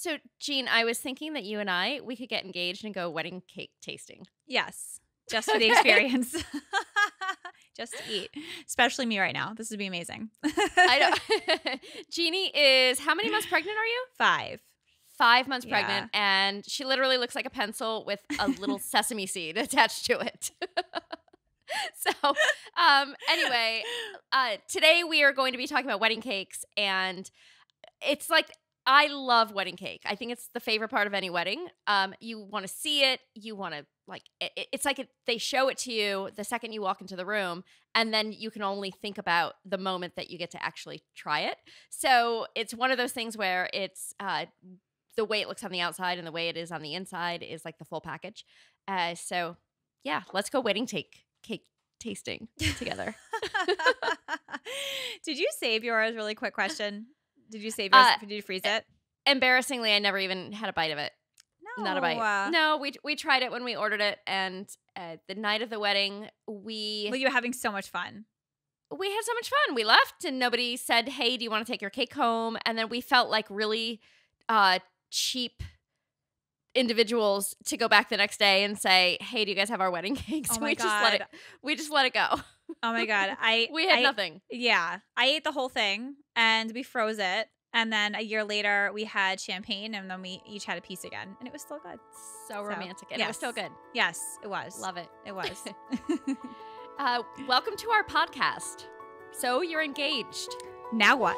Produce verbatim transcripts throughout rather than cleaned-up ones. So, Jean, I was thinking that you and I, we could get engaged and go wedding cake tasting. Yes. Just for okay. the experience. Just to eat. Especially me right now. This would be amazing. I know. Jeannie is, how many months pregnant are you? Five. Five months yeah. pregnant. And she literally looks like a pencil with a little sesame seed attached to it. So um, anyway, uh, today we are going to be talking about wedding cakes. And it's like, I love wedding cake. I think it's the favorite part of any wedding. Um, you want to see it. You want to like it, – it's like it, they show it to you the second you walk into the room, and then you can only think about the moment that you get to actually try it. So it's one of those things where it's uh, the way it looks on the outside and the way it is on the inside is like the full package. Uh, so, yeah, let's go wedding cake, cake tasting together. Did you save yours? Really quick question. Did you save yours? Uh, Did you freeze it? Embarrassingly, I never even had a bite of it. No. Not a bite. No, we we tried it when we ordered it, and uh, the night of the wedding, we... Well, you were having so much fun. We had so much fun. We left, and nobody said, hey, do you want to take your cake home? And then we felt like really uh, cheap individuals to go back the next day and say, hey, do you guys have our wedding cakes? Oh my we God. Just let it, we just let it go. Oh my God. I We had I, nothing. Yeah. I ate the whole thing and we froze it. And then a year later we had champagne and then we each had a piece again. And it was still good. So, so romantic. And yes. It was still good. Yes, it was. Love it. It was. uh, welcome to our podcast. So you're engaged. Now what?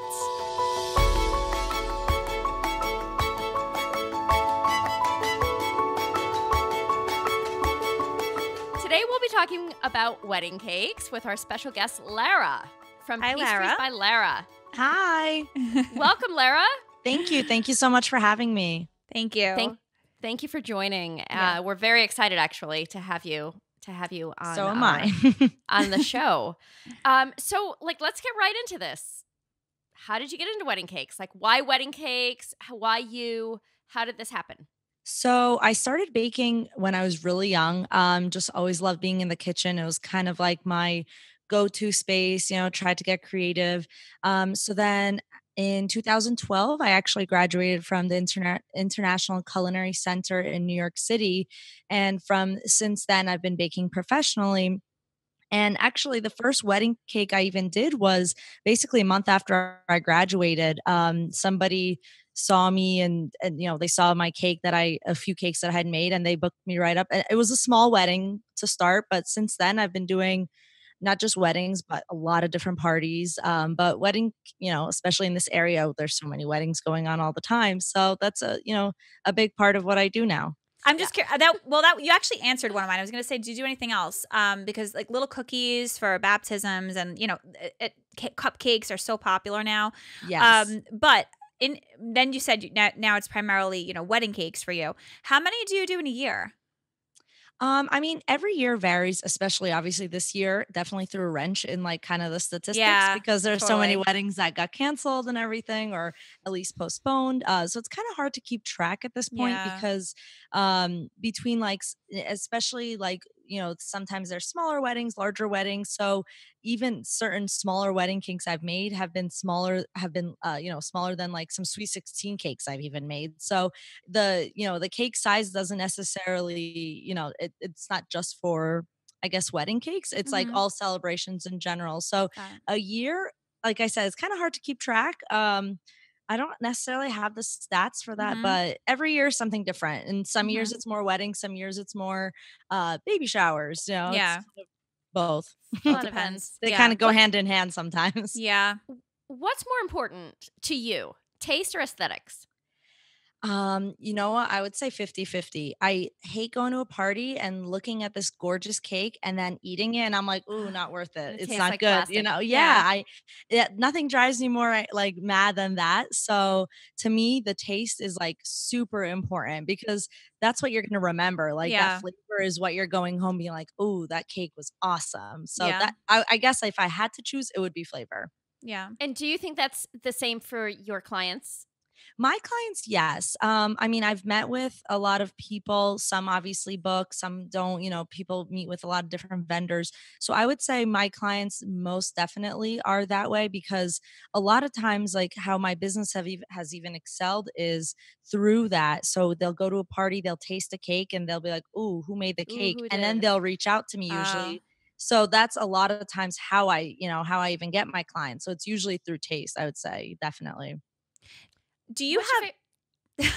Today we'll be talking about wedding cakes with our special guest, Lara, from Hi, Pastries Lara. by Lara. Hi. Welcome, Lara. Thank you. Thank you so much for having me. Thank you. Thank, thank you for joining. Yeah. Uh, we're very excited, actually, to have you to have you on, so am our, I. on the show. Um, so, like, let's get right into this. How did you get into wedding cakes? Like, why wedding cakes? Why you? How did this happen? So I started baking when I was really young. Um, just always loved being in the kitchen. It was kind of like my go-to space, you know, tried to get creative. Um, so then in two thousand twelve, I actually graduated from the Interna- International Culinary Center in New York City. And from since then, I've been baking professionally. And actually, the first wedding cake I even did was basically a month after I graduated. Um, somebody saw me and, and, you know, they saw my cake that I, a few cakes that I had made, and they booked me right up. It was a small wedding to start, but since then I've been doing not just weddings, but a lot of different parties. Um, but wedding, you know, especially in this area, there's so many weddings going on all the time. So that's a, you know, a big part of what I do now. I'm just yeah. curious. That, well, that you actually answered one of mine. I was going to say, do you do anything else? Um, because like little cookies for baptisms and, you know, it, it, c cupcakes are so popular now. Yes. Um, but in then you said you, now, now it's primarily, you know, wedding cakes for you. How many do you do in a year? Um, I mean, every year varies, especially obviously this year, definitely threw a wrench in like kind of the statistics yeah, because there's totally. so many weddings that got canceled and everything, or at least postponed. Uh, so it's kind of hard to keep track at this point yeah. because um, between like, especially like, you know, sometimes there's smaller weddings, larger weddings. So even certain smaller wedding cakes I've made have been smaller, have been, uh, you know, smaller than like some sweet sixteen cakes I've even made. So the, you know, the cake size doesn't necessarily, you know, it, it's not just for, I guess, wedding cakes. It's mm-hmm. like all celebrations in general. So okay. a year, like I said, it's kind of hard to keep track. Um, I don't necessarily have the stats for that, mm-hmm. but every year is something different. And some mm-hmm. years it's more weddings, some years it's more uh, baby showers. You know, yeah, it's kind of both. Well, it depends. They yeah. kind of go hand in hand sometimes. Yeah. What's more important to you, taste or aesthetics? Um, you know what? I would say fifty fifty. I hate going to a party and looking at this gorgeous cake and then eating it, and I'm like, ooh, not worth it. It's not good. You know? Yeah. I, it, nothing drives me more like mad than that. So to me, the taste is like super important because that's what you're going to remember. Like yeah. that flavor is what you're going home being like, ooh, that cake was awesome. So yeah. that, I, I guess if I had to choose, it would be flavor. Yeah. And do you think that's the same for your clients? My clients, yes. Um, I mean, I've met with a lot of people. Some obviously book, some don't, you know, people meet with a lot of different vendors. So I would say my clients most definitely are that way, because a lot of times, like how my business have even, has even excelled is through that. So they'll go to a party, they'll taste a cake and they'll be like, ooh, who made the cake? Ooh, and then they'll reach out to me usually. Uh. So that's a lot of times how I, you know, how I even get my clients. So it's usually through taste, I would say, definitely. Do you What's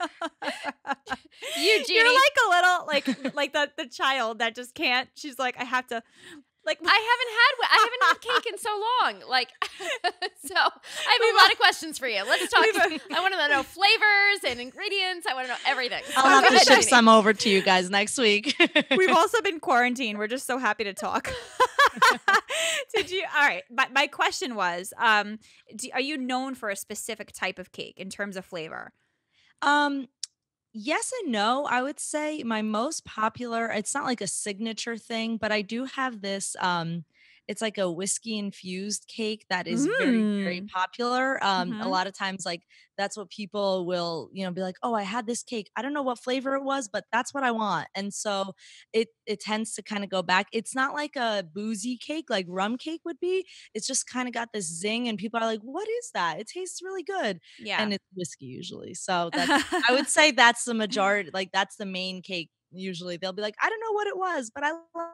have you, Jeannie? You're like a little like like the the child that just can't. She's like, I have to. Like I haven't had I haven't had cake in so long. Like, so I have a lot of questions for you. Let's talk. I want to know flavors and ingredients. I want to know everything. I'll have to ship some over to you guys next week. We've also been quarantined. We're just so happy to talk. Did you? All right. My, my question was, um, do, are you known for a specific type of cake in terms of flavor? Um. Yes and no. I would say my most popular, it's not like a signature thing, but I do have this, um, it's like a whiskey infused cake that is mm. very, very popular. Um, mm-hmm. A lot of times, like, that's what people will, you know, be like, oh, I had this cake. I don't know what flavor it was, but that's what I want. And so it, it tends to kind of go back. It's not like a boozy cake, like rum cake would be. It's just kind of got this zing and people are like, what is that? It tastes really good. Yeah. And it's whiskey usually. So that's, I would say that's the majority, like that's the main cake. Usually they'll be like, I don't know what it was, but I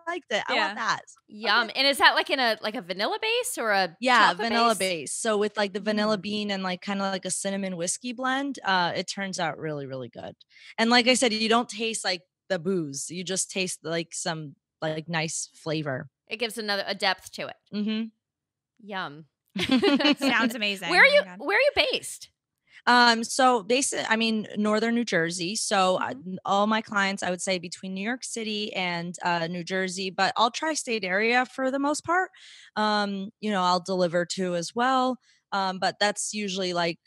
liked it. Yeah. I want that. Yum. Okay. And is that like in a, like a vanilla base or a yeah, vanilla base? base. So with like the vanilla bean and like kind of like a cinnamon whiskey blend, uh, it turns out really, really good. And like I said, you don't taste like the booze. You just taste like some like nice flavor. It gives another a depth to it. Mm-hmm. Yum. Sounds amazing. Where are you, oh where are you based? Um, so basically, I mean, Northern New Jersey. So mm-hmm. all my clients, I would say between New York City and, uh, New Jersey, but all tri-state area for the most part. Um, you know, I'll deliver to as well. Um, but that's usually like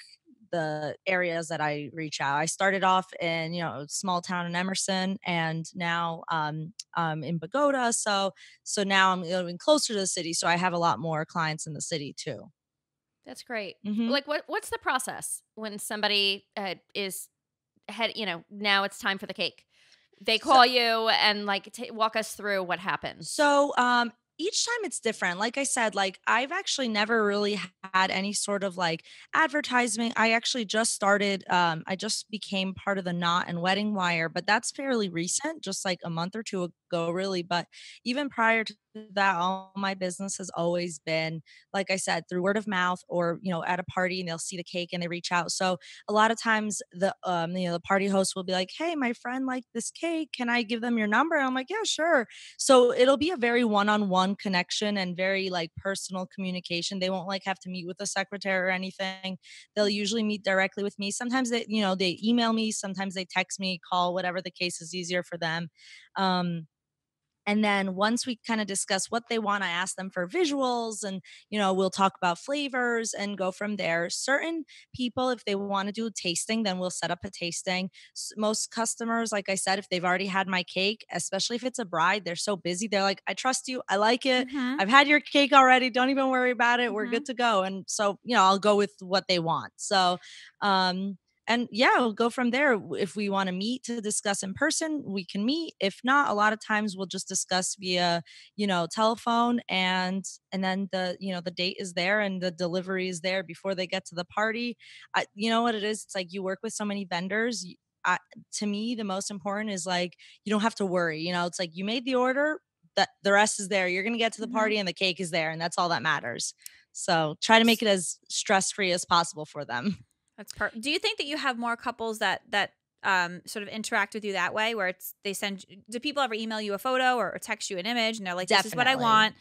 the areas that I reach out. I started off in, you know, small town in Emerson, and now, um, um, in Bogota. So, so now I'm even closer to the city. So I have a lot more clients in the city too. That's great. Mm-hmm. Like, what what's the process when somebody uh, is head? You know, now it's time for the cake. They call so, you and like t walk us through what happens. So um, each time it's different. Like I said, like I've actually never really had any sort of like advertisement. I actually just started. Um, I just became part of the Knot and Wedding Wire, but that's fairly recent, just like a month or two ago, really. But even prior to that, all my business has always been, like I said, through word of mouth or, you know, at a party and they'll see the cake and they reach out. So a lot of times the, um, you know, the party host will be like, hey, my friend liked this cake. Can I give them your number? And I'm like, yeah, sure. So it'll be a very one-on-one connection and very like personal communication. They won't like have to meet with a secretary or anything. They'll usually meet directly with me. Sometimes they, you know, they email me, sometimes they text me, call, whatever the case is easier for them. Um, And then once we kind of discuss what they want, I ask them for visuals and, you know, we'll talk about flavors and go from there. Certain people, if they want to do a tasting, then we'll set up a tasting. Most customers, like I said, if they've already had my cake, especially if it's a bride, they're so busy. They're like, I trust you. I like it. Mm-hmm. I've had your cake already. Don't even worry about it. Mm-hmm. We're good to go. And so, you know, I'll go with what they want. So, um, and yeah, we'll go from there. If we want to meet to discuss in person, we can meet. If not, a lot of times we'll just discuss via, you know, telephone, and and then the, you know, the date is there and the delivery is there before they get to the party. I, you know what it is? It's like you work with so many vendors. I, to me, the most important is like, you don't have to worry. You know, it's like you made the order, that the rest is there. You're going to get to the party and the cake is there, and that's all that matters. So try to make it as stress-free as possible for them. That's perfect. Do you think that you have more couples that that um, sort of interact with you that way, where it's they send? Do people ever email you a photo or, or text you an image, and they're like, "This is what I want.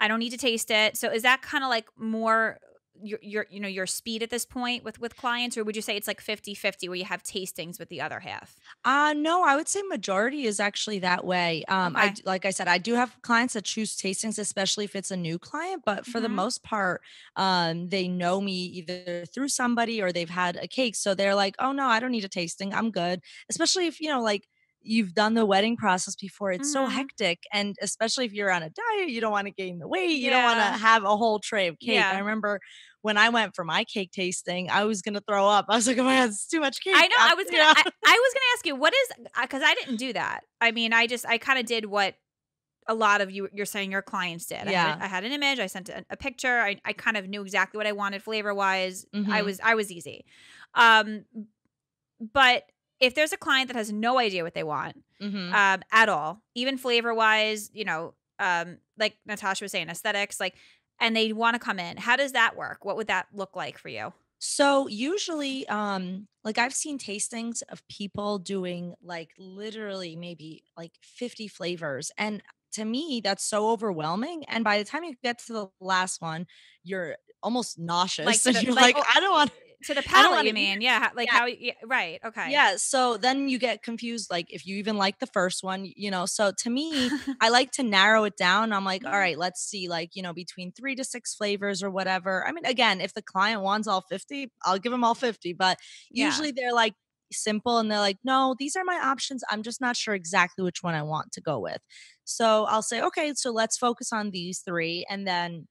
I don't need to taste it." So is that kind of like more your your you know your speed at this point with with clients, or would you say it's like fifty fifty where you have tastings with the other half? Uh no, I would say majority is actually that way. Um, okay. I like I said, I do have clients that choose tastings, especially if it's a new client. But for mm-hmm. the most part, um, they know me either through somebody or they've had a cake, so they're like, oh no, I don't need a tasting, I'm good. Especially if you know like. You've done the wedding process before. It's mm-hmm. so hectic. And especially if you're on a diet, you don't want to gain the weight. You yeah. don't want to have a whole tray of cake. Yeah. I remember when I went for my cake tasting, I was going to throw up. I was like, oh my God, it's too much cake. I know. I was going to, I, I was going to ask you, what is, because I didn't do that. I mean, I just, I kind of did what a lot of you, you're saying your clients did. Yeah. I had, I had an image. I sent a, a picture. I, I kind of knew exactly what I wanted flavor wise. Mm-hmm. I was, I was easy. Um, but if there's a client that has no idea what they want, mm-hmm. um, at all, even flavor wise, you know, um, like Natasha was saying, aesthetics, like, and they want to come in. How does that work? What would that look like for you? So usually, um, like I've seen tastings of people doing like literally maybe like fifty flavors. And to me, that's so overwhelming. And by the time you get to the last one, you're almost nauseous. Like, the, you're like, like oh, I don't want to the palate, you mean? Yeah. Like yeah. how, yeah, right. Okay. Yeah. So then you get confused. Like if you even like the first one, you know, so to me, I like to narrow it down. I'm like, all right, let's see, like, you know, between three to six flavors or whatever. I mean, again, if the client wants all fifty, I'll give them all fifty, but yeah. usually they're like simple. And they're like, no, these are my options. I'm just not sure exactly which one I want to go with. So I'll say, okay, so let's focus on these three. And then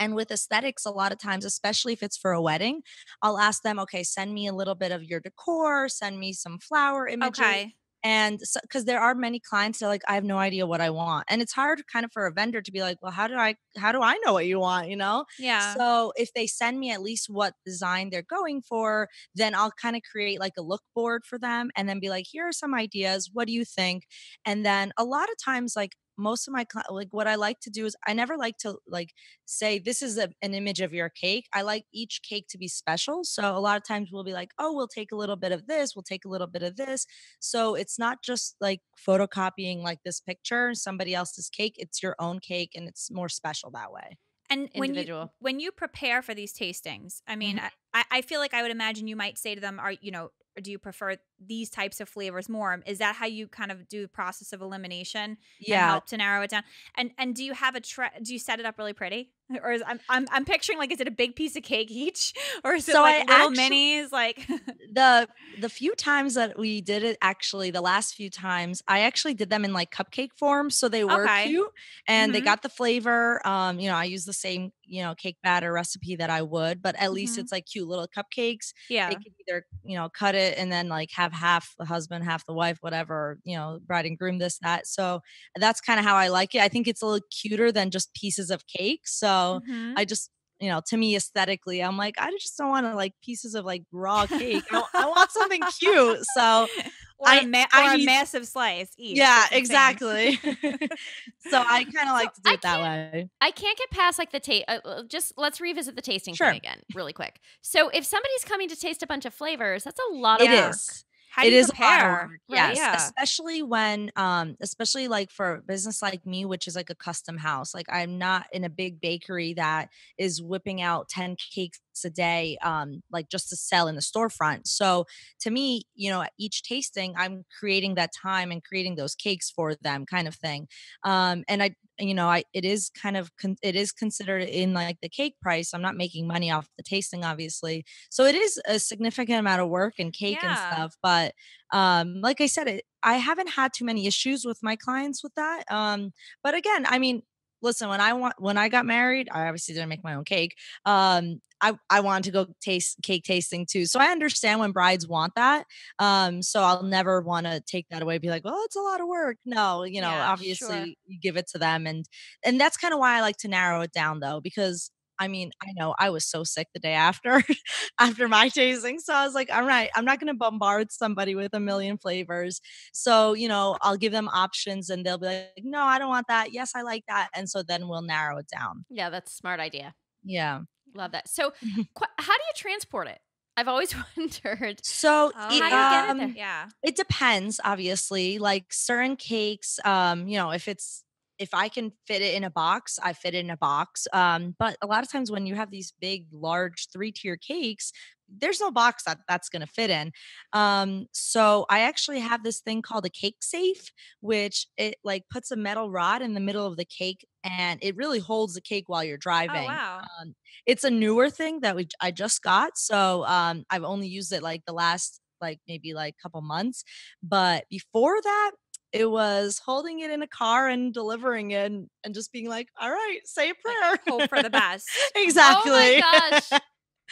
And with aesthetics, a lot of times, especially if it's for a wedding, I'll ask them, okay, send me a little bit of your decor, send me some flower imagery. Okay. And so, cause there are many clients that are like, I have no idea what I want. And it's hard kind of for a vendor to be like, well, how do I, how do I know what you want? You know? Yeah. So if they send me at least what design they're going for, then I'll kind of create like a look board for them and then be like, here are some ideas. What do you think? And then a lot of times, like, most of my, like what I like to do is I never like to like say, this is a, an image of your cake. I like each cake to be special. So a lot of times we'll be like, oh, we'll take a little bit of this. We'll take a little bit of this. So it's not just like photocopying like this picture, somebody else's cake. It's your own cake and it's more special that way. And when you, when you prepare for these tastings, I mean, mm-hmm. I, I feel like I would imagine you might say to them, are, you know, do you prefer these types of flavors more? Is that how you kind of do the process of elimination? Yeah. And help to narrow it down. And and do you have a tra do you set it up really pretty? Or is, I'm, I'm I'm picturing like, is it a big piece of cake each, or is it so like I little actually, minis? Like the the few times that we did it, actually the last few times, I actually did them in like cupcake form, so they were okay. cute and mm-hmm. they got the flavor. Um, you know, I use the same you know cake batter recipe that I would, but at least mm-hmm. it's like cute little cupcakes. Yeah, they could either you know cut it and then like have half the husband, half the wife, whatever, you know, bride and groom, this that. So that's kind of how I like it. I think it's a little cuter than just pieces of cake. So. Mm-hmm. I just, you know, to me aesthetically, I'm like, I just don't want to like pieces of like raw cake. I, I want something cute. So or I, a ma I or need... a massive slice. Eat, yeah, exactly. So I kind of like so to do it that way. I can't get past like the taste. Uh, just let's revisit the tasting sure. thing again really quick. So if somebody's coming to taste a bunch of flavors, that's a lot of it work. Is. How do it you is prepare? Yes, yeah. Especially when, um, especially like for a business like me, which is like a custom house. Like I'm not in a big bakery that is whipping out ten cakes a day, um, like just to sell in the storefront. So to me, you know, at each tasting, I'm creating that time and creating those cakes for them, kind of thing. Um, and I, you know, I it is kind of con it is considered in like the cake price. I'm not making money off the tasting, obviously. So it is a significant amount of work and cake yeah. and stuff. But um, like I said, it, I haven't had too many issues with my clients with that. Um, but again, I mean. Listen, when I want, when I got married, I obviously didn't make my own cake. Um, I, I wanted to go taste cake tasting too. So I understand when brides want that. Um, so I'll never want to take that away. Be like, well, it's a lot of work. No, you know, yeah, obviously sure. you give it to them. And, and that's kind of why I like to narrow it down though, because I mean, I know I was so sick the day after, after my tasting. So I was like, all right, I'm not going to bombard somebody with a million flavors. So, you know, I'll give them options and they'll be like, no, I don't want that. Yes, I like that. And so then we'll narrow it down. Yeah, that's a smart idea. Yeah. Love that. So how do you transport it? I've always wondered. So oh, it, how do you um, get it there? Yeah. It depends, obviously, like certain cakes, um, you know, if it's, if I can fit it in a box, I fit it in a box. Um, but a lot of times when you have these big, large three tier cakes, there's no box that that's going to fit in. Um, so I actually have this thing called a cake safe, which it like puts a metal rod in the middle of the cake and it really holds the cake while you're driving. Oh, wow. Um, it's a newer thing that we, I just got. So, um, I've only used it like the last, like maybe like couple months, but before that, It was holding it in a car and delivering it and, and just being like, all right, say a prayer. Like, hope for the best. Exactly. Oh my gosh.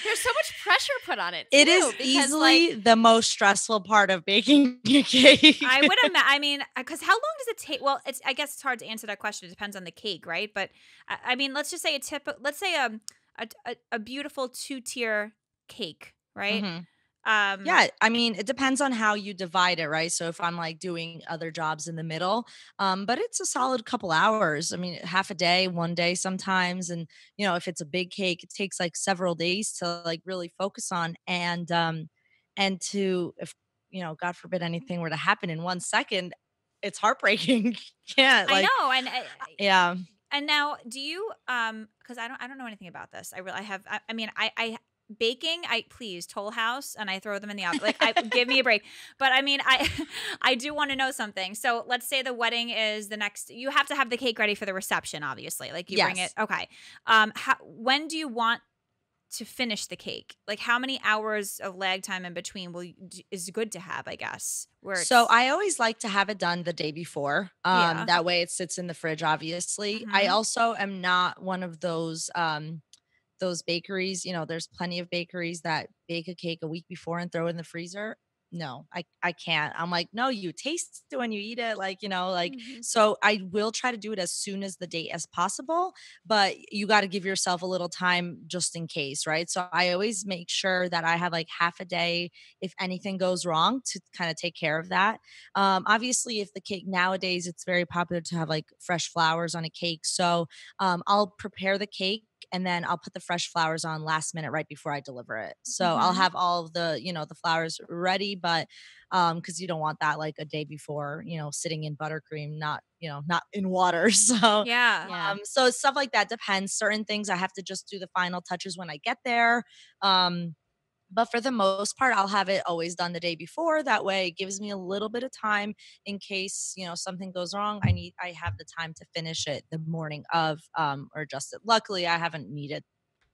There's so much pressure put on it. Too, it is because, easily like, the most stressful part of baking a cake. I would imagine. I mean, because how long does it take? Well, it's, I guess it's hard to answer that question. It depends on the cake, right? But I, I mean, let's just say a tip. Let's say a a, a beautiful two tier cake, right? Mm-hmm. Um, yeah. I mean, it depends on how you divide it. Right. So if I'm like doing other jobs in the middle, um, but it's a solid couple hours. I mean, half a day, one day sometimes. And, you know, if it's a big cake, it takes like several days to like really focus on and, um, and to, if, you know, God forbid anything were to happen in one second, it's heartbreaking. Yeah. Like, I know. And I, yeah. And now do you, um, cause I don't, I don't know anything about this. I really, I have, I, I mean, I, I, baking, I please Toll House, and I throw them in the oven. Like, I, give me a break. But I mean, I I do want to know something. So let's say the wedding is the next. You have to have the cake ready for the reception, obviously. Like you yes. bring it. Okay. Um. How, when do you want to finish the cake? Like, how many hours of lag time in between will is good to have? I guess. Where so I always like to have it done the day before. Um. Yeah. That way it sits in the fridge. Obviously, mm-hmm. I also am not one of those. Um. Those bakeries, you know, there's plenty of bakeries that bake a cake a week before and throw it in the freezer. No, I, I can't. I'm like, no, you taste it when you eat it. Like, you know, like, mm-hmm. so I will try to do it as soon as the date as possible, but you got to give yourself a little time just in case. Right. So I always make sure that I have like half a day, if anything goes wrong, to kind of take care of that. Um, obviously if the cake nowadays, it's very popular to have like fresh flowers on a cake. So, um, I'll prepare the cake. And then I'll put the fresh flowers on last minute right before I deliver it. So mm-hmm. I'll have all of the, you know, the flowers ready, but um, because you don't want that like a day before, you know, sitting in buttercream, not, you know, not in water. So yeah. yeah. Um, so stuff like that depends. Certain things I have to just do the final touches when I get there. Um, but for the most part, I'll have it always done the day before. That way it gives me a little bit of time in case, you know, something goes wrong. I need, I have the time to finish it the morning of, um, or just it. Luckily I haven't needed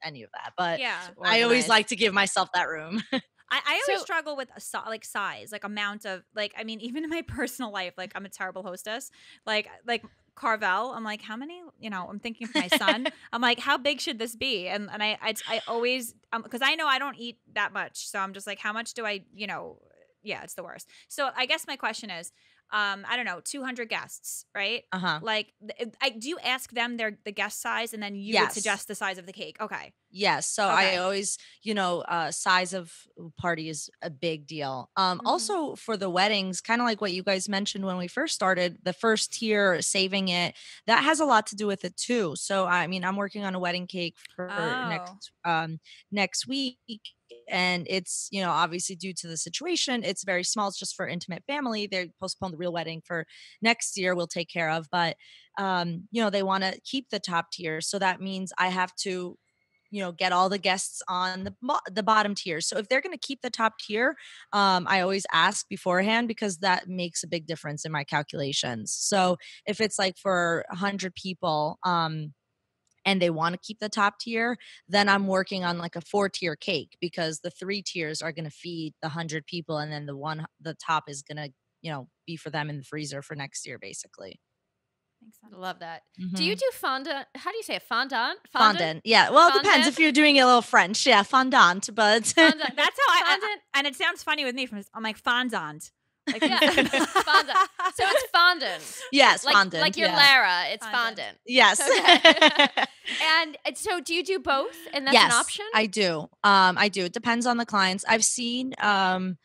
any of that, but yeah, I always like to give myself that room. I, I always so, struggle with a, like size, like amount of like, I mean, even in my personal life, like I'm a terrible hostess, like, like Carvel. I'm like, how many, you know, I'm thinking for my son, I'm like, how big should this be? And and I, I, I always, um, cause I know I don't eat that much. So I'm just like, how much do I, you know, yeah, it's the worst. So I guess my question is, um, I don't know, two hundred guests, right? Uh-huh. Like, I do you ask them their the guest size, and then you yes. would suggest the size of the cake. Okay. Yes. So okay. I always, you know, uh, size of party is a big deal. Um, mm-hmm. Also for the weddings, kind of like what you guys mentioned when we first started, the first tier, saving it, that has a lot to do with it too. So, I mean, I'm working on a wedding cake for oh. next, um, next week. And it's, you know, obviously due to the situation, it's very small. It's just for intimate family. They postponed the real wedding for next year. We'll take care of, but, um, you know, they want to keep the top tier. So that means I have to, you know, get all the guests on the, the bottom tier. So if they're going to keep the top tier, um, I always ask beforehand because that makes a big difference in my calculations. So if it's like for a hundred people, um, and they want to keep the top tier, then I'm working on like a four tier cake because the three tiers are going to feed the hundred people. And then the one, the top is going to, you know, be for them in the freezer for next year, basically. I love that. Mm-hmm. Do you do fondant? How do you say it? Fondant? Fondant. fondant. Yeah. Well, fondant. It depends if you're doing a little French. Yeah. Fondant, but. Fondant. That's how I, I, and it sounds funny with me from, I'm like fondant. Like, yeah. Fondant. So it's fondant. Yes, like, fondant. Like your yeah. Lara, it's fondant. fondant. Yes. Okay. And so do you do both? And that's yes, an option? I do. Um, I do. It depends on the clients. I've seen um,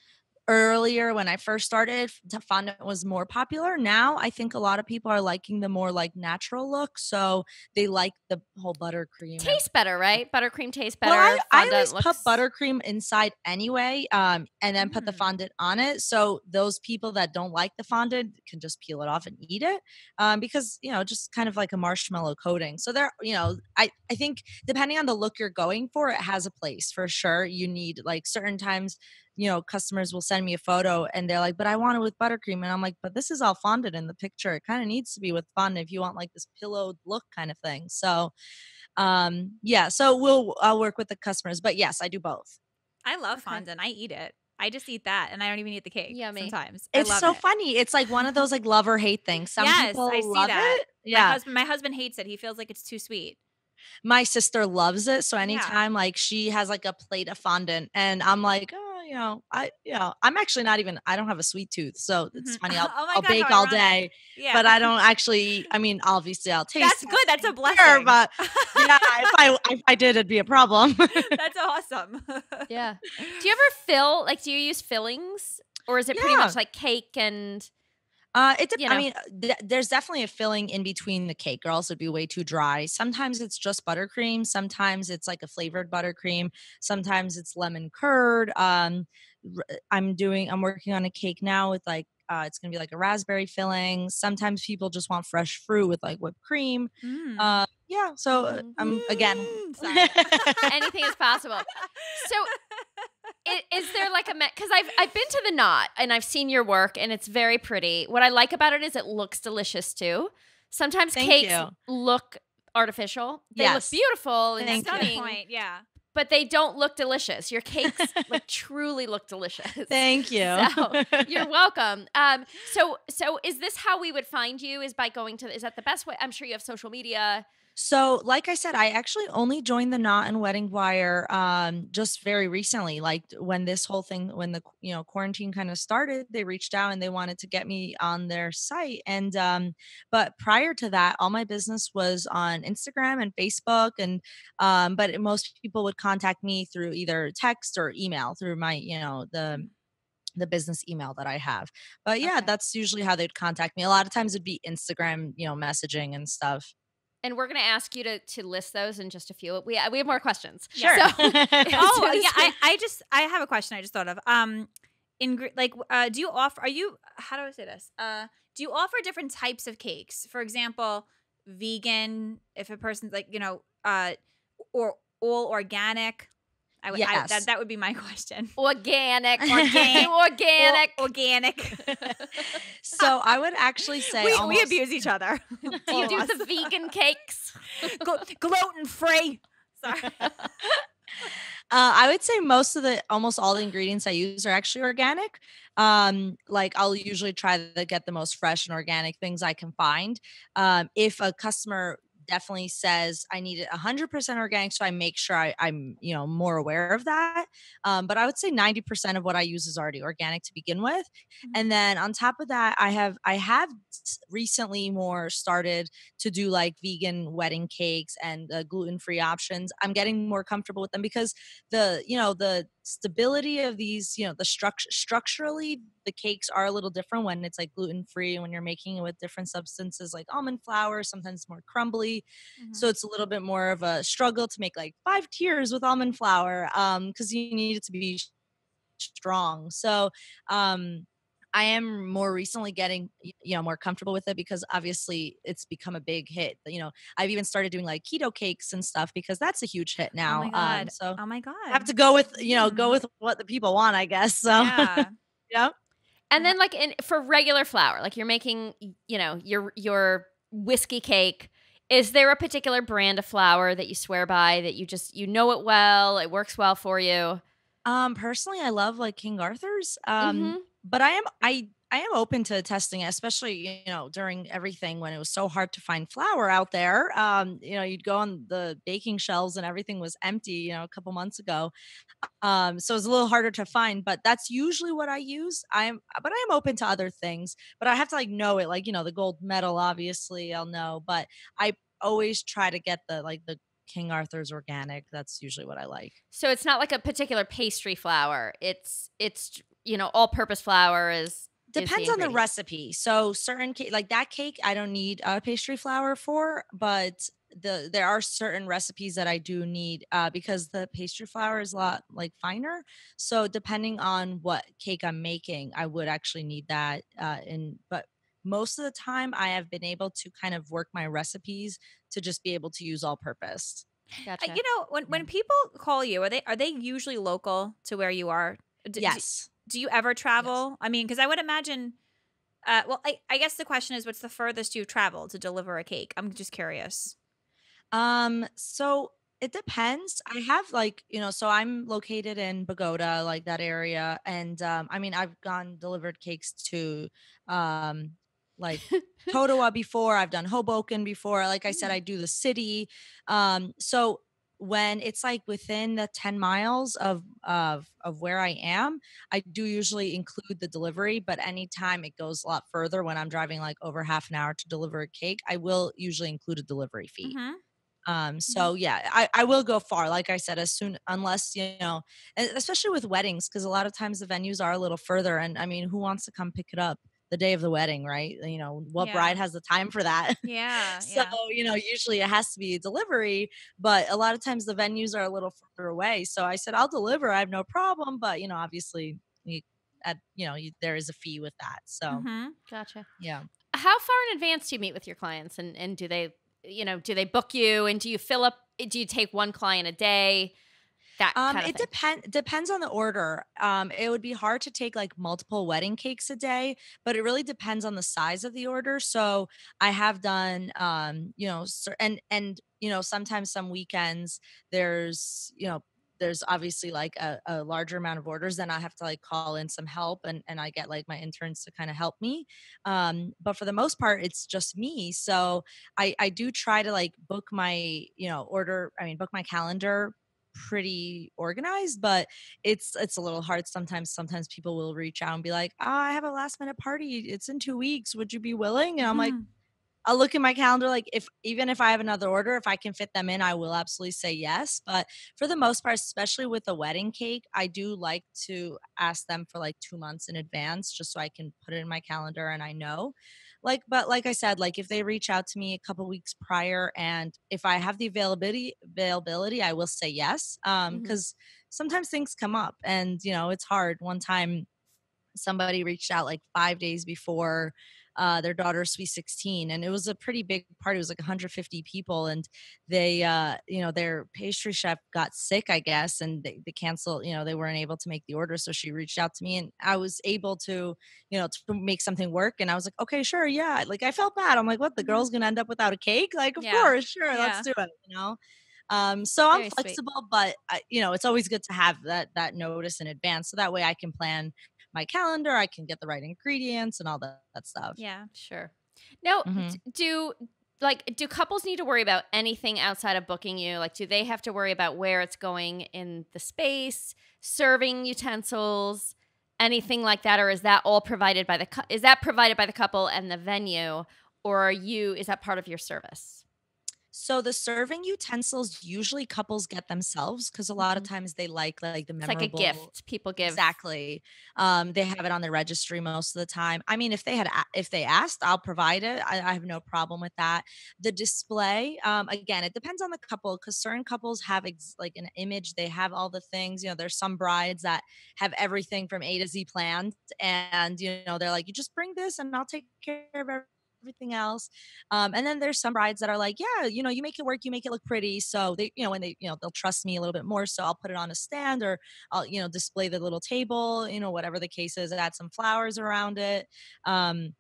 earlier when I first started, fondant was more popular. Now I think a lot of people are liking the more like natural look. So they like the whole buttercream. Tastes better, right? Buttercream tastes better. Well, I, I always looks... put buttercream inside anyway um, and then mm. put the fondant on it. So those people that don't like the fondant can just peel it off and eat it um, because, you know, just kind of like a marshmallow coating. So there, you know, I, I think depending on the look you're going for, it has a place for sure. You need like certain times, you know, customers will send me a photo and they're like, but I want it with buttercream. And I'm like, but this is all fondant in the picture. It kind of needs to be with fondant if you want like this pillowed look kind of thing. So, um, yeah, so we'll, I'll work with the customers, but yes, I do both. I love okay. fondant. I eat it. I just eat that and I don't even eat the cake. Yummy. Sometimes. It's I love so it. funny. It's like one of those like love or hate things. Some yes, people I see love that. it. Yeah. My husband, my husband hates it. He feels like it's too sweet. My sister loves it. So anytime yeah. like she has like a plate of fondant and I'm like, oh, you know, I, you know, I'm actually not even, I don't have a sweet tooth. So it's mm-hmm. funny. I'll, oh I'll God, bake all day, yeah. but I don't actually, I mean, obviously I'll taste That's good. That's a blessing. Here, but yeah, if I, if I did, it'd be a problem. That's awesome. Yeah. Do you ever fill, like, do you use fillings or is it yeah. pretty much like cake and Uh, it depends. You know. I mean, th there's definitely a filling in between the cake, or else it'd be way too dry. Sometimes it's just buttercream. Sometimes it's like a flavored buttercream. Sometimes it's lemon curd. Um, I'm doing, I'm working on a cake now with like, uh, it's going to be like a raspberry filling. Sometimes people just want fresh fruit with like whipped cream. Mm. Uh, yeah. So mm. I'm again, sorry. Anything is possible. So It, is there like a – because I've, I've been to The Knot and I've seen your work and it's very pretty. What I like about it is it looks delicious too. Sometimes Thank cakes you. look artificial. They yes. look beautiful and Thank stunning. Point. Yeah. But they don't look delicious. Your cakes like truly look delicious. Thank you. So, you're welcome. Um, so so is this how we would find you? Is by going to – is that the best way? I'm sure you have social media. So like I said, I actually only joined The Knot and Wedding Wire um, just very recently. Like when this whole thing, when the you know quarantine kind of started, they reached out and they wanted to get me on their site. And um, but prior to that, all my business was on Instagram and Facebook. And um, but most people would contact me through either text or email through my you know the. the business email that I have. But yeah, okay. that's usually how they'd contact me. A lot of times it'd be Instagram, you know, messaging and stuff. And we're going to ask you to, to list those in just a few. We, we have more questions. Sure. So, oh, yeah. I, I just, I have a question I just thought of. Um, in like, uh, do you offer, are you, how do I say this? Uh, do you offer different types of cakes? For example, vegan, if a person's like, you know, uh, or all organic, I would, yes. I, that, that would be my question. Organic. Organic. Organic. Or, organic. So I would actually say We, almost, we abuse each other. Do you do the vegan cakes? Gl- gluten-free. Sorry. uh, I would say most of the, almost all the ingredients I use are actually organic. Um, like I'll usually try to get the most fresh and organic things I can find. Um, if a customer definitely says I need it one hundred percent organic. So I make sure I, I'm, you know, more aware of that. Um, but I would say ninety percent of what I use is already organic to begin with. Mm-hmm. And then on top of that, I have, I have recently more started to do like vegan wedding cakes and uh, gluten-free options. I'm getting more comfortable with them because the, you know, the stability of these, you know, the structure structurally, the cakes are a little different when it's like gluten-free, when you're making it with different substances like almond flour, sometimes more crumbly. Mm-hmm. So it's a little bit more of a struggle to make like five tiers with almond flour um, because you need it to be strong. So um, I am more recently getting, you know, more comfortable with it because obviously it's become a big hit. You know, I've even started doing like keto cakes and stuff because that's a huge hit now. Oh my God. Um, so oh my God. I have to go with, you know, mm-hmm. go with what the people want, I guess. So yeah. yeah. And then like in for regular flour, like you're making, you know, your your whiskey cake, is there a particular brand of flour that you swear by that you just you know it well, it works well for you? Um personally, I love like King Arthur's. Um mm-hmm. but I am I I am open to testing, especially, you know, during everything when it was so hard to find flour out there. Um, you know, you'd go on the baking shelves and everything was empty, you know, a couple months ago. Um, so it was a little harder to find, but that's usually what I use. I'm, but I am open to other things, but I have to like know it, like, you know, the gold medal, obviously I'll know, but I always try to get the, like the King Arthur's organic. That's usually what I like. So it's not like a particular pastry flour. It's, it's, you know, all purpose flour is, depends the on the recipe. So certain cake, like that cake, I don't need uh, pastry flour for, but the there are certain recipes that I do need uh, because the pastry flour is a lot like finer. So depending on what cake I'm making, I would actually need that. Uh, in but most of the time, I have been able to kind of work my recipes to just be able to use all purpose. Gotcha. Uh, you know, when when people call you, are they are they usually local to where you are? D yes. Do you ever travel? Yes. I mean, because I would imagine, uh, well, I, I guess the question is, what's the furthest you've traveled to deliver a cake? I'm just curious. Um, so It depends. I have like, you know, so I'm located in Bogota, like that area. And um, I mean, I've gone delivered cakes to um, like Totowa before. I've done Hoboken before. Like I said, I do the city. Um, so when it's like within the ten miles of, of, of where I am, I do usually include the delivery, but anytime it goes a lot further, when I'm driving like over half an hour to deliver a cake, I will usually include a delivery fee. Mm-hmm. Um, so yeah, I, I will go far. Like I said, as soon, unless, you know, especially with weddings, because a lot of times the venues are a little further, and I mean, who wants to come pick it up the day of the wedding, right? You know, what yeah. bride has the time for that? Yeah. so, yeah. you know, usually it has to be a delivery, but a lot of times the venues are a little further away. So I said, I'll deliver. I have no problem. But, you know, obviously you, at, you know, you, there is a fee with that. So mm-hmm. Gotcha. Yeah. How far in advance do you meet with your clients, and, and do they, you know, do they book you, and do you fill up, do you take one client a day? That um, kind of it depends, depends on the order. Um, it would be hard to take like multiple wedding cakes a day, but it really depends on the size of the order. So I have done, um, you know, and, and, you know, sometimes some weekends there's, you know, there's obviously like a, a larger amount of orders, then I have to like call in some help, and, and I get like my interns to kind of help me. Um, but for the most part, it's just me. So I, I do try to like book my, you know, order, I mean, book my calendar pretty organized, but it's, it's a little hard. Sometimes, sometimes people will reach out and be like, oh, I have a last minute party. It's in two weeks. Would you be willing? And I'm mm. like, I'll look at my calendar. Like if, even if I have another order, if I can fit them in, I will absolutely say yes. But for the most part, especially with a wedding cake, I do like to ask them for like two months in advance, just so I can put it in my calendar and I know. Like, but like I said, like if they reach out to me a couple weeks prior, and if I have the availability, availability, I will say yes. Um, 'cause mm-hmm. sometimes things come up, and you know, it's hard. One time somebody reached out like five days before Uh, their daughter's sweet sixteen, and it was a pretty big party. It was like one hundred fifty people, and they, uh, you know, their pastry chef got sick, I guess, and they, they canceled. You know, they weren't able to make the order, so she reached out to me, and I was able to, you know, to make something work. And I was like, okay, sure, yeah. Like I felt bad. I'm like, what? The girl's gonna end up without a cake? Like, of yeah. course, sure, yeah. let's do it. You know. Um, so Very I'm flexible, sweet. but I, you know, it's always good to have that that notice in advance, so that way I can plan my calendar, I can get the right ingredients and all that, that stuff. Yeah, sure. Now, mm-hmm. do like do couples need to worry about anything outside of booking you? Like, do they have to worry about where it's going in the space, serving utensils, anything like that, or is that all provided by the is that provided by the couple and the venue, or are you is that part of your service? So the serving utensils, usually couples get themselves, because a lot of times they like like the memorable. It's like a gift people give. Exactly. Um, they have it on their registry most of the time. I mean, if they had if they asked, I'll provide it. I, I have no problem with that. The display, um, again, it depends on the couple, because certain couples have ex- like an image. They have all the things. You know, there's some brides that have everything from A to Z planned, and you know they're like, you just bring this, and I'll take care of everything. everything else. Um, and then there's some brides that are like, yeah, you know, you make it work, you make it look pretty. So they, you know, when they, you know, they'll trust me a little bit more. So I'll put it on a stand, or I'll, you know, display the little table, you know, whatever the case is, add some flowers around it. Um,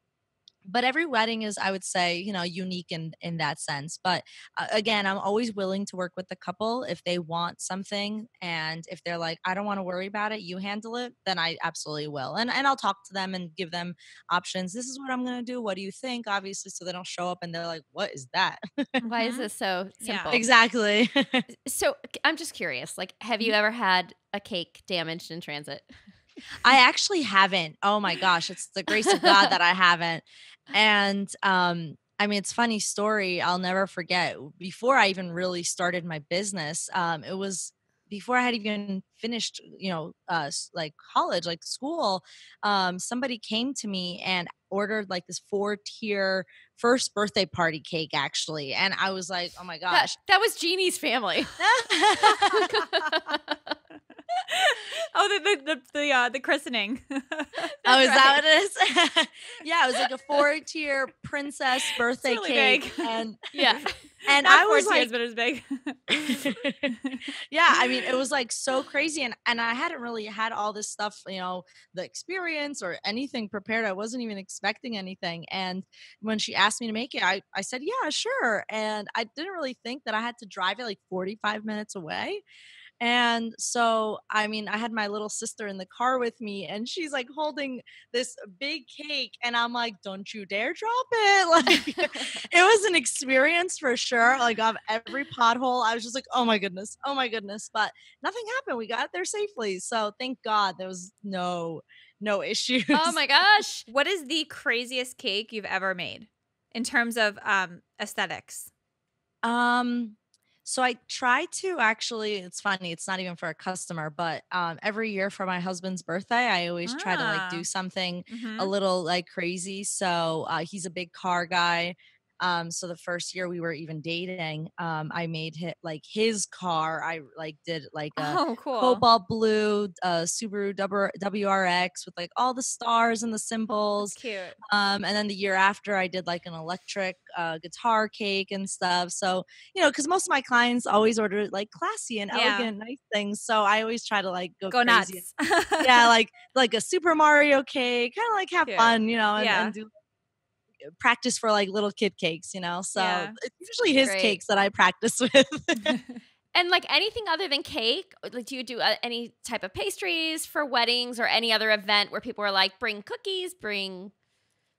But every wedding is, I would say, you know, unique in, in that sense. But uh, again, I'm always willing to work with the couple if they want something. And if they're like, I don't want to worry about it, you handle it, then I absolutely will. And and I'll talk to them and give them options. This is what I'm going to do. What do you think? Obviously, so they don't show up and they're like, what is that? Why is this so simple? Yeah. Exactly. So I'm just curious, like, have you ever had a cake damaged in transit? I actually haven't. Oh my gosh. It's the grace of God that I haven't. And, um, I mean, it's a funny story. I'll never forget. Before I even really started my business, um, it was before I had even finished, you know, uh, like college, like school, um, somebody came to me and ordered like this four tier first birthday party cake, actually. And I was like, oh my gosh, that, that was Jeannie's family. Oh, the the the the, uh, the christening. Oh, is right. that what it is? Yeah, it was like a four-tier princess birthday really cake, big. and yeah, and Not I was four tiers, like, but it was big. Yeah, I mean, it was like so crazy, and and I hadn't really had all this stuff, you know, the experience or anything prepared. I wasn't even expecting anything, and when she asked me to make it, I I said yeah, sure, and I didn't really think that I had to drive it like forty-five minutes away. And so, I mean, I had my little sister in the car with me, and she's like holding this big cake, and I'm like, don't you dare drop it. Like, it was an experience for sure. Like, on every pothole, I was just like, oh my goodness, oh my goodness, but nothing happened. We got there safely. So thank God there was no, no issues. Oh my gosh. What is the craziest cake you've ever made in terms of, um, aesthetics? Um, So I try to actually, it's funny, it's not even for a customer, but um, every year for my husband's birthday, I always ah. try to like do something mm-hmm. a little like crazy. So uh, he's a big car guy. Um, so the first year we were even dating, um, I made hit like his car. I like did like a oh, cool. cobalt blue, uh, Subaru W R X with like all the stars and the symbols. That's cute. Um, and then the year after I did like an electric, uh, guitar cake and stuff. So, you know, cause most of my clients always order like classy and yeah. elegant, nice things. So I always try to like go, go crazy. Nuts. Yeah. Like, like a Super Mario cake, kind of like have cute. Fun, you know, and, yeah. and do practice for like little kid cakes, you know? So yeah. it's usually his Great. Cakes that I practice with. And like anything other than cake, like do you do uh, any type of pastries for weddings or any other event where people are like, bring cookies, bring.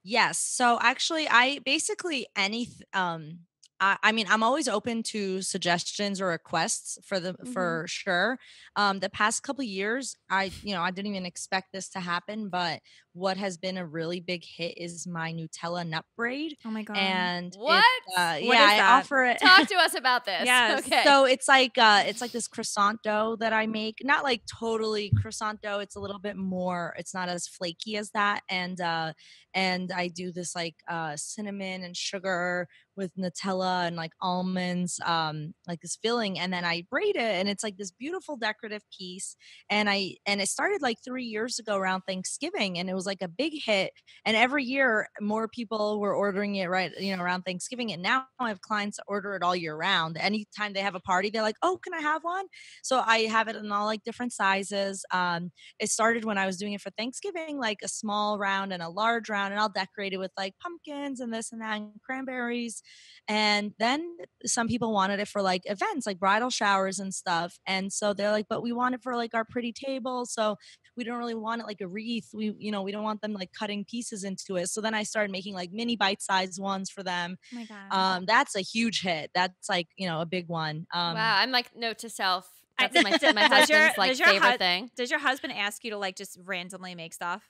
Yes. So actually I basically any, um, I, I mean, I'm always open to suggestions or requests for the, mm-hmm. for sure. Um, the past couple of years, I, you know, I didn't even expect this to happen, but what has been a really big hit is my Nutella nut braid. Oh my God. And what? It, uh, what yeah, I offer it. Talk to us about this. Yes. Okay. So it's like, uh, it's like this croissant dough that I make, not like totally croissant dough. It's a little bit more, it's not as flaky as that. And, uh, and I do this like, uh, cinnamon and sugar with Nutella and like almonds, um, like this filling. And then I braid it and it's like this beautiful decorative piece. And I, and it started like three years ago around Thanksgiving, and it was like a big hit. And every year more people were ordering it right, you know, around Thanksgiving. And now I have clients that order it all year round. Anytime they have a party, they're like, oh, can I have one? So I have it in all like different sizes. Um, it started when I was doing it for Thanksgiving, like a small round and a large round, and I'll decorate it with like pumpkins and this and that and cranberries. And then some people wanted it for like events, like bridal showers and stuff. And so they're like, but we want it for like our pretty table. So we don't really want it like a wreath. We, you know, we don't want them like cutting pieces into it. So then I started making like mini bite-sized ones for them. Oh my God. Um, that's a huge hit. That's like, you know, a big one. Um, wow. I'm like, note to self. That's my, my husband's your, like favorite hu- thing. Does your husband ask you to like just randomly make stuff?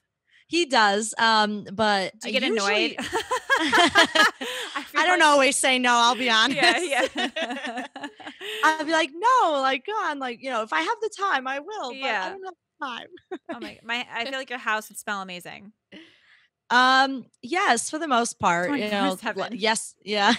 He does, um, but do you get usually, annoyed? I, I don't like, always say no. I'll be honest. Yeah, yeah. I'll be like, no, like, God, like, you know, if I have the time, I will. But yeah. I don't have the time. Oh my, my! I feel like your house would smell amazing. Um, yes, for the most part, oh you know, goodness, yes. Yeah.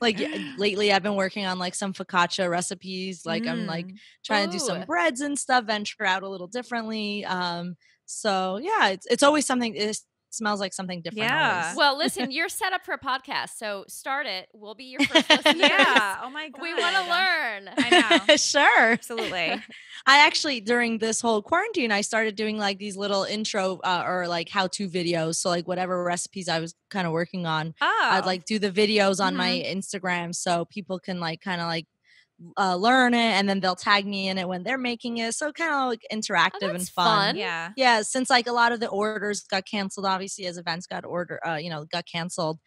Like lately I've been working on like some focaccia recipes. Like mm. I'm like trying Ooh. To do some breads and stuff, venture out a little differently. Um, so yeah, it's, it's always something, it smells like something different. Yeah. Always. Well, listen, you're set up for a podcast, so start it. We'll be your first listener. Yeah. Oh my God. We want to learn. I know. Sure. Absolutely. I actually, during this whole quarantine, I started doing like these little intro uh, or like how-to videos. So like whatever recipes I was kind of working on, oh. I'd like do the videos on mm-hmm. my Instagram so people can like kind of like Uh, learn it, and then they'll tag me in it when they're making it. So kind of like interactive oh, and fun. fun. Yeah, yeah. Since like a lot of the orders got canceled, obviously as events got order, uh, you know, got canceled.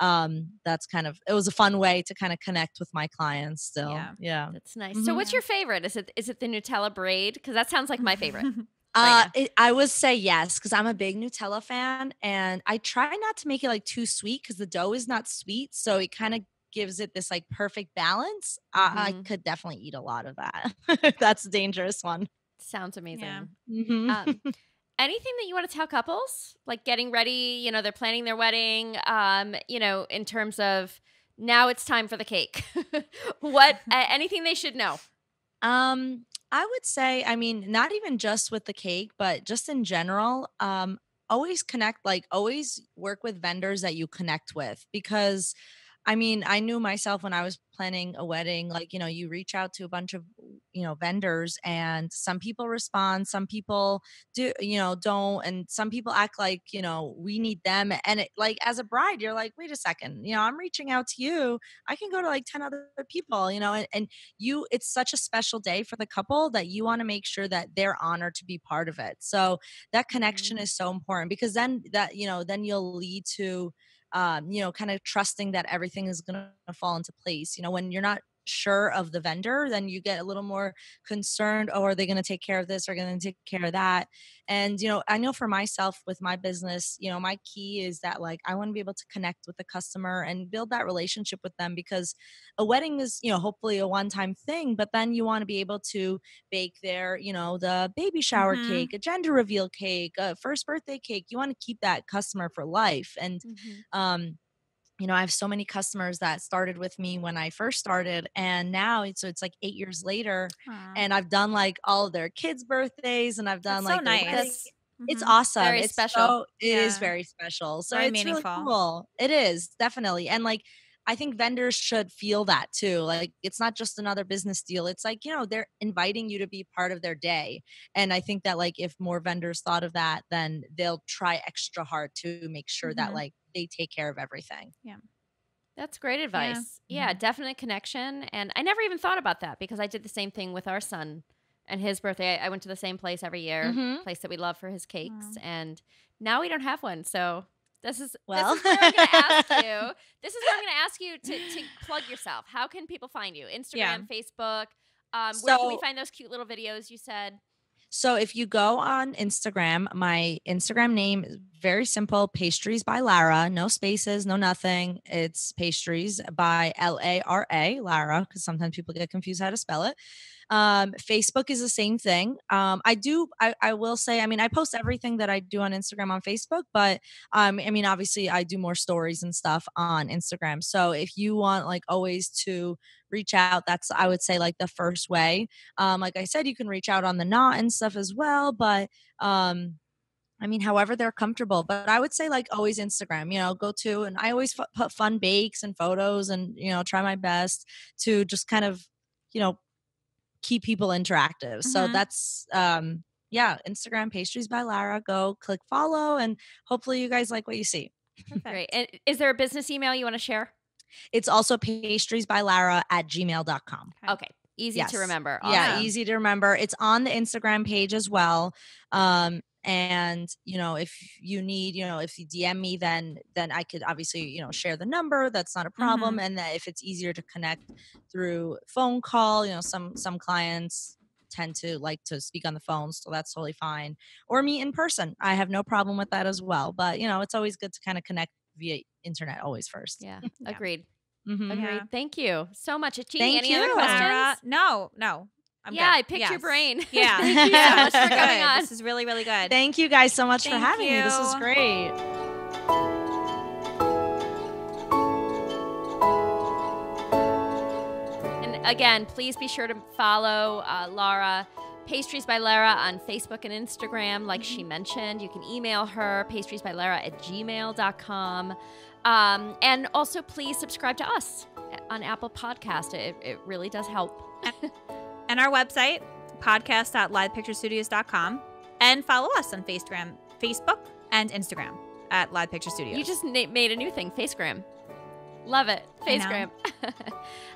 Um, that's kind of it was a fun way to kind of connect with my clients. Still, yeah, yeah. That's nice. Mm-hmm. So, what's your favorite? Is it is it the Nutella braid? Because that sounds like my favorite. Uh, it, I would say yes, because I'm a big Nutella fan, and I try not to make it like too sweet because the dough is not sweet, so it kind of gives it this like perfect balance. Uh, mm-hmm. I could definitely eat a lot of that. That's a dangerous one. Sounds amazing. Yeah. Mm-hmm. Um, anything that you want to tell couples, like getting ready, you know, they're planning their wedding, um, you know, in terms of now it's time for the cake. What, uh, anything they should know? Um, I would say, I mean, not even just with the cake, but just in general, um, always connect, like always work with vendors that you connect with, because I mean, I knew myself when I was planning a wedding, like, you know, you reach out to a bunch of, you know, vendors, and some people respond, some people do, you know, don't. And some people act like, you know, we need them. And it, like, as a bride, you're like, wait a second, you know, I'm reaching out to you. I can go to like ten other people, you know, and, and you, it's such a special day for the couple that you want to make sure that they're honored to be part of it. So that connection is so important, because then that, you know, then you'll lead to, Um, you know, kind of trusting that everything is going to fall into place. You know, when you're not sure of the vendor, then you get a little more concerned, oh, are they going to take care of this? Are they going to take care of that? And, you know, I know for myself with my business, you know, my key is that, like, I want to be able to connect with the customer and build that relationship with them, because a wedding is, you know, hopefully a one-time thing, but then you want to be able to bake their, you know, the baby shower mm-hmm. cake, a gender reveal cake, a first birthday cake. You want to keep that customer for life. And, mm-hmm. um, you know, I have so many customers that started with me when I first started, and now it's, so it's like eight years later. Aww. And I've done like all of their kids' birthdays, and I've done That's like, so nice. That's, mm-hmm. it's awesome. Very it's special. So, it yeah. is very special. So very it's meaningful. Really cool. It is definitely. And like, I think vendors should feel that too. Like, it's not just another business deal. It's like, you know, they're inviting you to be part of their day. And I think that, like, if more vendors thought of that, then they'll try extra hard to make sure mm-hmm. that, like, they take care of everything. Yeah. That's great advice. Yeah. yeah, yeah, definite connection. And I never even thought about that, because I did the same thing with our son and his birthday. I went to the same place every year, mm-hmm. place that we love for his cakes. Wow. And now we don't have one. So This is, well. this is where I'm going to ask you. This is where I'm going to ask you to, to plug yourself. How can people find you? Instagram, yeah. Facebook. Um, so, where can we find those cute little videos you said? So if you go on Instagram, my Instagram name is very simple, Pastries by Lara. No spaces, no nothing. It's Pastries by L A R A, Lara, because sometimes people get confused how to spell it. Um, Facebook is the same thing. Um, I do, I, I will say, I mean, I post everything that I do on Instagram on Facebook, but, um, I mean, obviously I do more stories and stuff on Instagram. So if you want, like, always to reach out, that's, I would say, like, the first way. Um, like I said, you can reach out on The Knot and stuff as well, but, um, I mean, however they're comfortable, but I would say, like, always Instagram, you know, go to, and I always f- put fun bakes and photos, and, you know, try my best to just kind of, you know, keep people interactive. Mm-hmm. So that's, um, yeah, Instagram, Pastries by Lara. Go click follow, and hopefully you guys like what you see. Great. And is there a business email you want to share? It's also pastries by lara at gmail dot com. Okay. okay. Easy yes. to remember. Awesome. Yeah. Easy to remember. It's on the Instagram page as well. Um, And, you know, if you need, you know, if you D M me, then, then I could obviously, you know, share the number. That's not a problem. Mm-hmm. And that if it's easier to connect through phone call, you know, some, some clients tend to like to speak on the phone. So that's totally fine. Or meet in person. I have no problem with that as well. But, you know, it's always good to kind of connect via internet always first. Yeah. yeah. Agreed. Mm-hmm. Agreed. Yeah. Thank you so much. Achi, Thank any you. Other questions? Uh, no, no. I'm yeah, good. I picked yes. your brain. Yeah. Thank you so much for coming on. This is really, really good. Thank you guys so much Thank for having you. me. This was great. And again, please be sure to follow uh, Lara, Pastries by Lara, on Facebook and Instagram, like mm-hmm. she mentioned. You can email her, pastriesbylara at gmail dot com. Um, and also, please subscribe to us on Apple Podcast. It, it really does help. And our website, podcast dot live picture studios dot com, and follow us on Facegram, Facebook and Instagram at Live Picture Studios. You just na- made a new thing, Facegram. Love it. Facegram.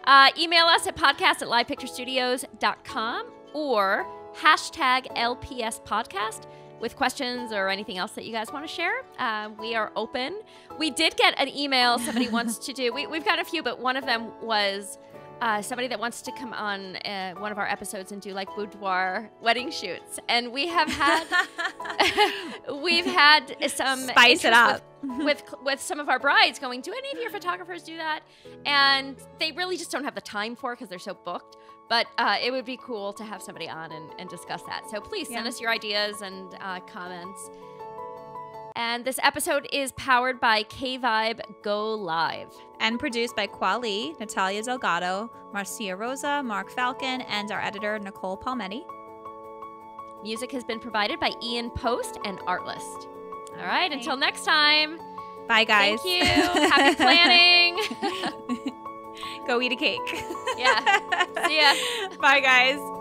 uh, email us at podcast at live picture studios dot com or hashtag L P S podcast with questions or anything else that you guys want to share. Uh, we are open. We did get an email somebody wants to do. We, we've got a few, but one of them was... Uh, somebody that wants to come on uh, one of our episodes and do, like, boudoir wedding shoots. And we have had we've had some spice it up with, with with some of our brides going, do any of your photographers do that? And they really just don't have the time for it because they're so booked. But uh, it would be cool to have somebody on and, and discuss that. So please send yeah. us your ideas and uh, comments. And this episode is powered by Kvibe Go Live. And produced by Quali, Natalia Delgado, Marcia Rosa, Mark Falcon, and our editor, Nicole Palmetti. Music has been provided by Ian Post and Artlist. All right, okay. Until next time. Bye, guys. Thank you. Happy planning. Go eat a cake. Yeah. See ya. Bye, guys.